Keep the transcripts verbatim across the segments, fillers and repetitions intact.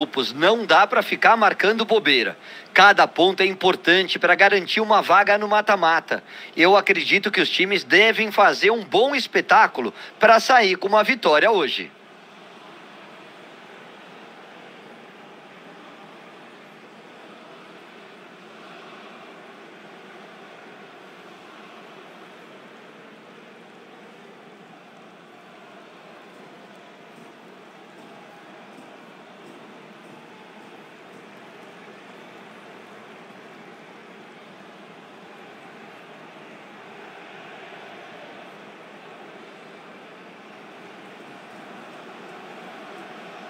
Grupos, não dá para ficar marcando bobeira. Cada ponto é importante para garantir uma vaga no mata-mata. Eu acredito que os times devem fazer um bom espetáculo para sair com uma vitória hoje.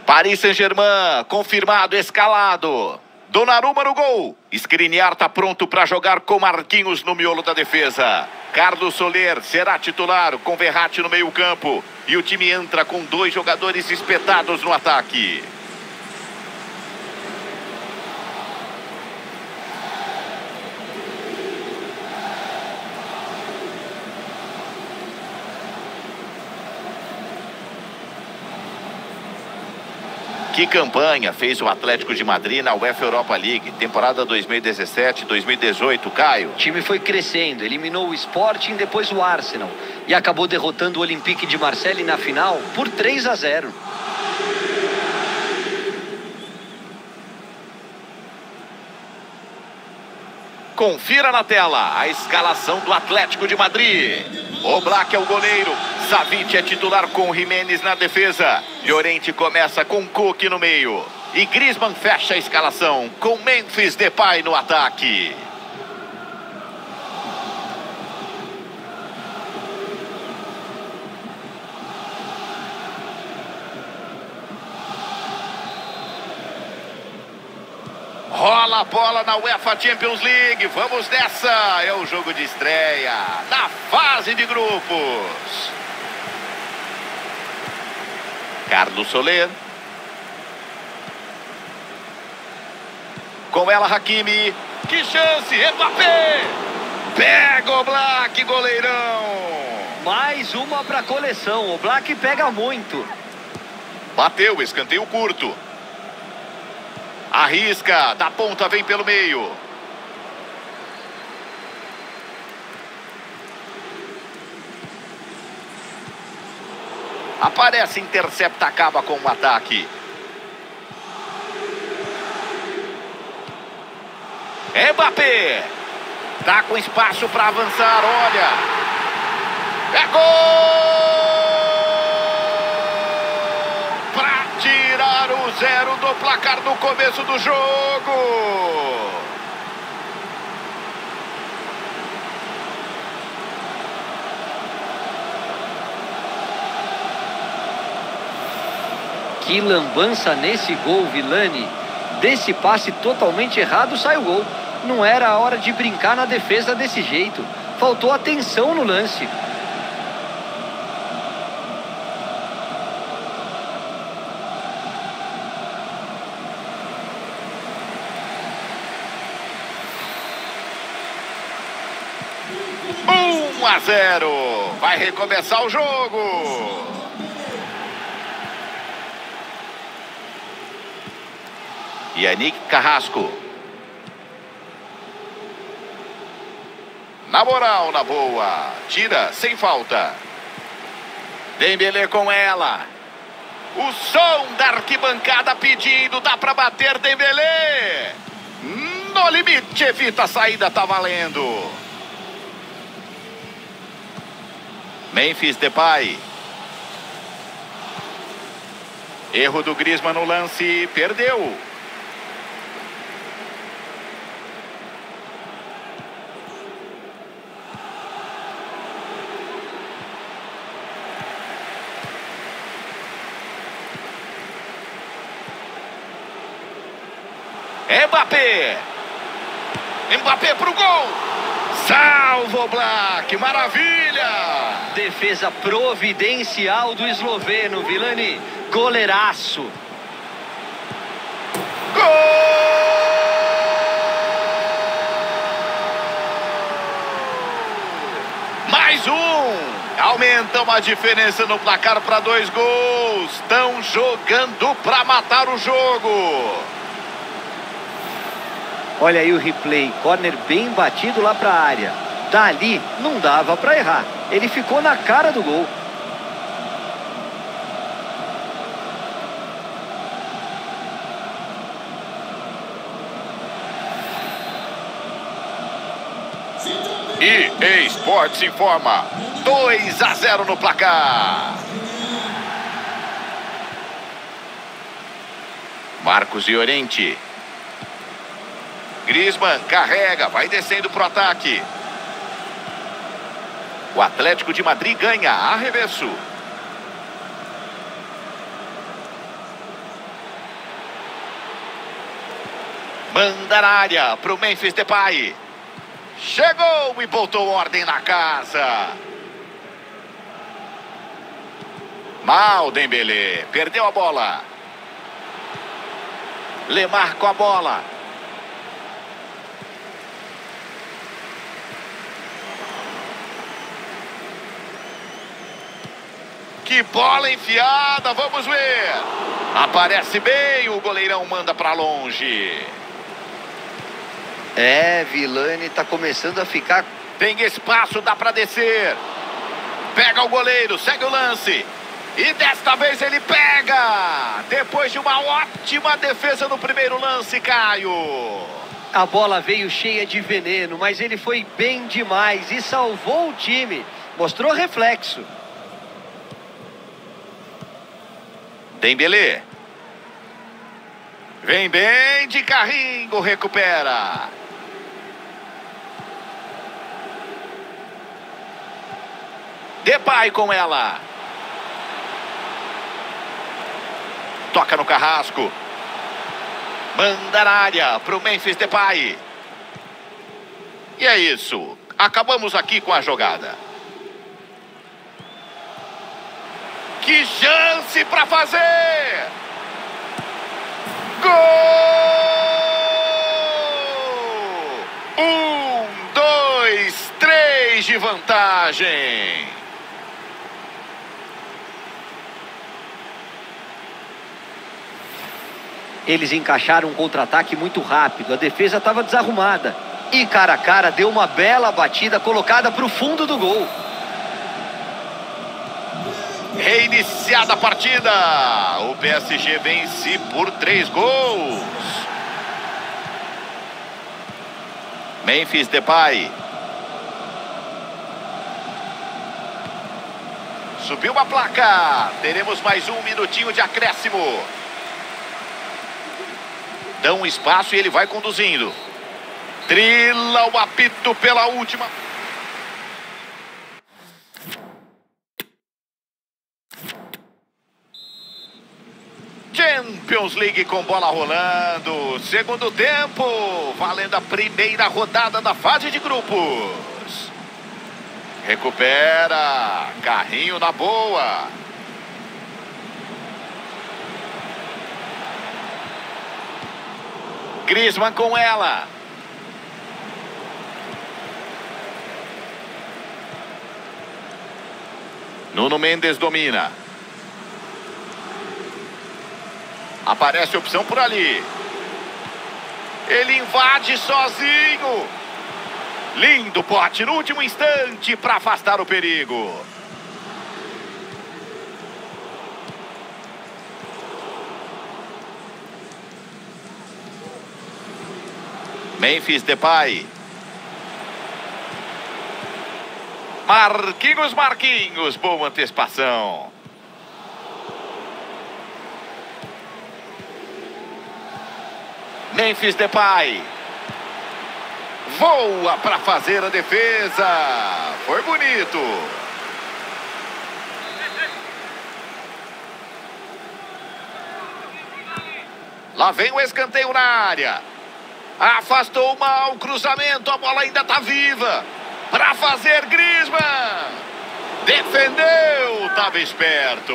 Paris Saint-Germain, confirmado, escalado. Donnarumma no gol. Skriniar está pronto para jogar com Marquinhos no miolo da defesa. Carlos Soler será titular com Verratti no meio-campo. E o time entra com dois jogadores espetados no ataque. Que campanha fez o Atlético de Madrid na UEFA Europa League, temporada dois mil e dezessete, dois mil e dezoito, Caio? O time foi crescendo, eliminou o Sporting, depois o Arsenal e acabou derrotando o Olympique de Marseille na final por três a zero. Confira na tela a escalação do Atlético de Madrid. Oblak é o goleiro. Savic é titular com Jimenez na defesa. Llorente começa com Kuk no meio. E Griezmann fecha a escalação com Memphis Depay no ataque. Rola a bola na UEFA Champions League. Vamos nessa. É o jogo de estreia na fase de grupos. Carlos Soler. Com ela, Hakimi. Que chance, Mbappé! Pega o Oblak, goleirão! Mais uma para a coleção. O Oblak pega muito. Bateu, escanteio curto. Arrisca, da ponta vem pelo meio. Aparece, intercepta, acaba com o ataque. Mbappé. Tá com espaço para avançar, olha. É gol! Para tirar o zero do placar no começo do jogo. Que lambança nesse gol, Vilani. Desse passe totalmente errado, sai o gol. Não era a hora de brincar na defesa desse jeito. Faltou atenção no lance. um a zero. Vai recomeçar o jogo. Yannick Carrasco. Na moral, na boa. Tira, sem falta. Dembélé com ela. O som da arquibancada pedindo. Dá pra bater, Dembélé. No limite, evita a saída, tá valendo. Memphis Depay. Erro do Griezmann no lance. Perdeu. Mbappé. Mbappé pro gol. Salvo o Black. Maravilha. Defesa providencial do esloveno, Vilani. Goleiraço. Gol. Mais um. Aumentam a diferença no placar para dois gols. estão jogando para matar o jogo. Olha aí o replay, corner bem batido lá para a área. Dali não dava para errar, ele ficou na cara do gol. E Esportes informa, dois a zero no placar. Marcos Llorente. Griezmann carrega, vai descendo pro ataque. O Atlético de Madrid ganha, arremesso. Manda na área pro Memphis Depay. Chegou e botou ordem na casa. Mal Dembélé, perdeu a bola. Lemar com a bola. Que bola enfiada, vamos ver. Aparece bem, o goleirão manda para longe. É, Villani tá começando a ficar... Tem espaço, dá pra descer. Pega o goleiro, segue o lance. E desta vez ele pega. Depois de uma ótima defesa no primeiro lance, Caio. A bola veio cheia de veneno, mas ele foi bem demais e salvou o time. Mostrou reflexo. Dembélé. Vem bem de carrinho, recupera. Depay com ela. Toca no Carrasco. Manda na área para o Memphis Depay. E é isso. Acabamos aqui com a jogada. Que chance para fazer! Gol! Um, dois, três de vantagem. Eles encaixaram um contra-ataque muito rápido. A defesa estava desarrumada. E cara a cara deu uma bela batida colocada para o fundo do gol. Reiniciada a partida. O P S G vence por três gols. Memphis Depay. Subiu a placa. Teremos mais um minutinho de acréscimo. Dão espaço e ele vai conduzindo. Trila o apito pela última... Champions League com bola rolando. Segundo tempo, valendo a primeira rodada da fase de grupos. Recupera, carrinho na boa. Griezmann com ela. Nuno Mendes domina. Aparece a opção por ali. Ele invade sozinho. Lindo bote no último instante para afastar o perigo. Memphis Depay. Marquinhos, Marquinhos. Boa antecipação. Memphis Depay. Voa para fazer a defesa. Foi bonito. Lá vem o escanteio na área. Afastou mal o cruzamento. A bola ainda está viva. Para fazer Griezmann. Defendeu. Estava esperto.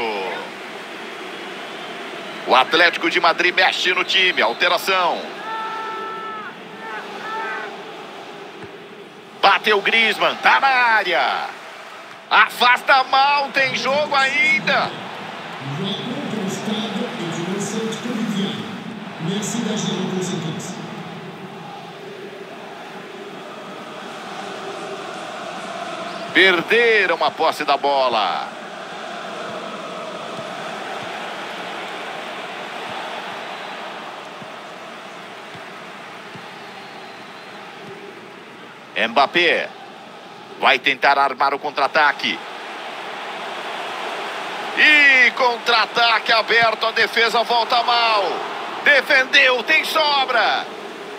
O Atlético de Madrid mexe no time. Alteração. Bateu Griezmann. Tá na área. Afasta mal. Tem jogo ainda. vencidas de duas equipes. Perderam a posse da bola. Mbappé vai tentar armar o contra-ataque. E contra-ataque aberto, a defesa volta mal. Defendeu, tem sobra.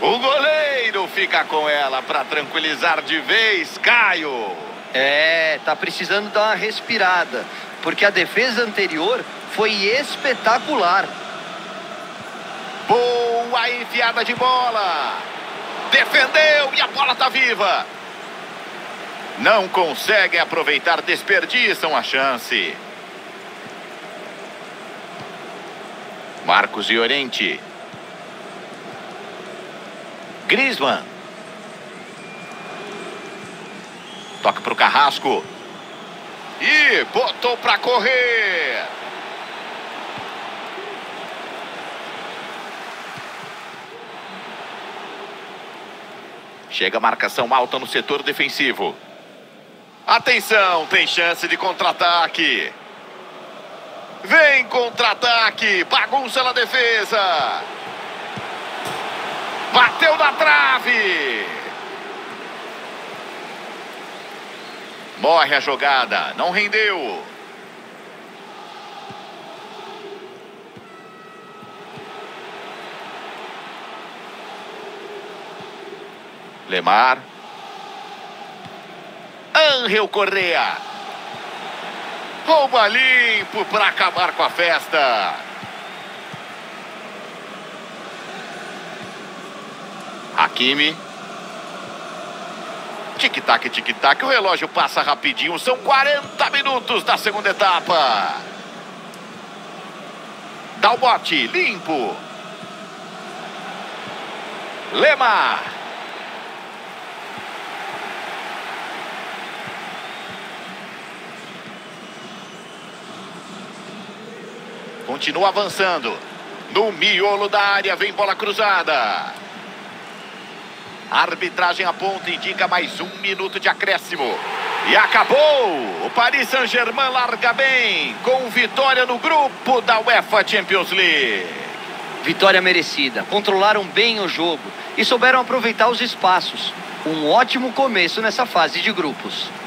O goleiro fica com ela para tranquilizar de vez, Caio. É, tá precisando dar uma respirada, porque a defesa anterior foi espetacular. Boa enfiada de bola. Defendeu e a bola tá viva. Não conseguem aproveitar, desperdiçam a chance. Marcos Llorente. Griezmann. Toca para o Carrasco. E botou para correr. Chega a marcação alta no setor defensivo. Atenção, tem chance de contra-ataque. Vem contra-ataque, bagunça na defesa. Bateu na trave. Morre a jogada, não rendeu. Lemar. Ángel Correa. Rouba limpo para acabar com a festa. Hakimi. Tic-tac, tic-tac. O relógio passa rapidinho. São quarenta minutos da segunda etapa. Dá o bote. Limpo. Lemar. Continua avançando. No miolo da área, vem bola cruzada. Arbitragem aponta e indica mais um minuto de acréscimo. E acabou! O Paris Saint-Germain larga bem, com vitória no grupo da UEFA Champions League. Vitória merecida. Controlaram bem o jogo e souberam aproveitar os espaços. Um ótimo começo nessa fase de grupos.